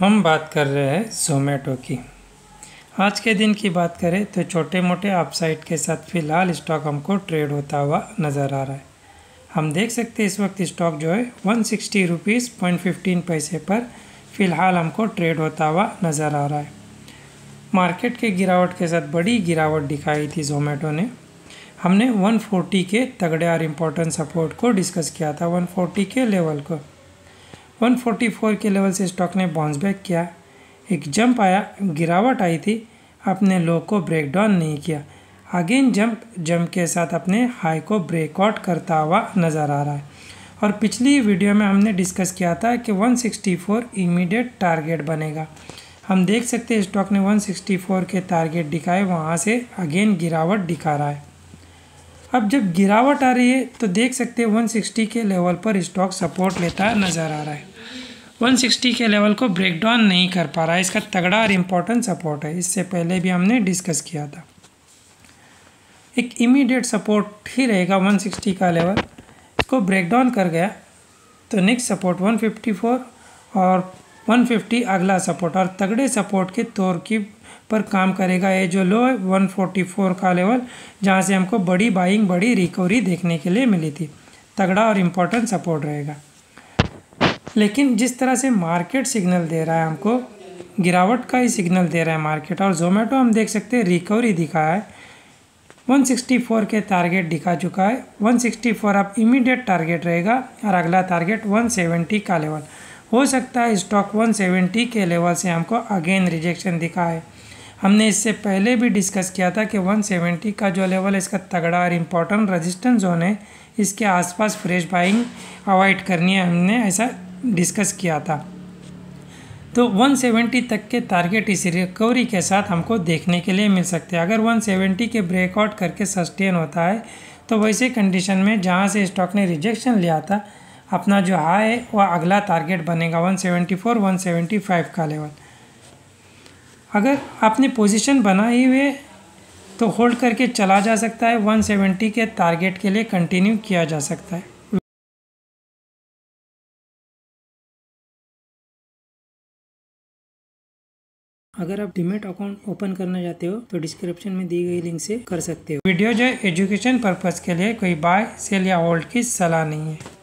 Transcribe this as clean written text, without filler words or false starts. हम बात कर रहे हैं ज़ोमैटो की। आज के दिन की बात करें तो छोटे मोटे अपसाइड के साथ फ़िलहाल स्टॉक हमको ट्रेड होता हुआ नज़र आ रहा है। हम देख सकते हैं इस वक्त स्टॉक जो है 160.15 रुपये पर फ़िलहाल हमको ट्रेड होता हुआ नज़र आ रहा है। मार्केट के गिरावट के साथ बड़ी गिरावट दिखाई थी ज़ोमैटो ने। हमने 140 के तगड़े और इम्पोर्टेंट सपोर्ट को डिस्कस किया था, 140 के लेवल को। 144 के लेवल से स्टॉक ने बाउंस बैक किया, एक जंप आया, गिरावट आई थी, अपने लो को ब्रेक डाउन नहीं किया, अगेन जंप के साथ अपने हाई को ब्रेकआउट करता हुआ नज़र आ रहा है। और पिछली वीडियो में हमने डिस्कस किया था कि 164 इमीडिएट टारगेट बनेगा। हम देख सकते हैं स्टॉक ने 164 के टारगेट दिखाए, वहाँ से अगेन गिरावट दिखा रहा है। अब जब गिरावट आ रही है तो देख सकते हैं 160 के लेवल पर स्टॉक सपोर्ट लेता नज़र आ रहा है। 160 के लेवल को ब्रेक डाउन नहीं कर पा रहा है, इसका तगड़ा और इम्पोर्टेंट सपोर्ट है। इससे पहले भी हमने डिस्कस किया था, एक इमीडिएट सपोर्ट ही रहेगा 160 का लेवल। इसको ब्रेक डाउन कर गया तो नेक्स्ट सपोर्ट 154 और 150 अगला सपोर्ट, और तगड़े सपोर्ट के तौर की पर काम करेगा ये जो लो है 144 का लेवल, जहाँ से हमको बड़ी बाइंग बड़ी रिकवरी देखने के लिए मिली थी। तगड़ा और इम्पोर्टेंट सपोर्ट रहेगा। लेकिन जिस तरह से मार्केट सिग्नल दे रहा है, हमको गिरावट का ही सिग्नल दे रहा है मार्केट। और ज़ोमैटो हम देख सकते हैं रिकवरी दिखा है, 164 के टारगेट दिखा चुका है। 164 अब इमीडिएट टारगेट रहेगा और अगला टारगेट 170 का लेवल। हो सकता है स्टॉक 170 के लेवल से हमको अगेन रिजेक्शन दिखा है। हमने इससे पहले भी डिस्कस किया था कि 170 का जो लेवल है इसका तगड़ा और इम्पोर्टेंट रेजिस्टेंस जोन है, इसके आसपास फ्रेश बाइंग अवॉइड करनी है, हमने ऐसा डिस्कस किया था। तो 170 तक के टारगेट इस रिकवरी के साथ हमको देखने के लिए मिल सकते हैं। अगर 170 के ब्रेकआउट करके सस्टेन होता है तो वैसे कंडीशन में जहां से स्टॉक ने रिजेक्शन लिया था, अपना जो हाई है वह अगला टारगेट बनेगा 174 175 का लेवल। अगर आपने पोजीशन बनाई हुए तो होल्ड करके चला जा सकता है, 170 के टारगेट के लिए कंटिन्यू किया जा सकता है। अगर आप डीमैट अकाउंट ओपन करना चाहते हो तो डिस्क्रिप्शन में दी गई लिंक से कर सकते हो। वीडियो जो एजुकेशन पर्पस के लिए, कोई बाय सेल या होल्ड की सलाह नहीं है।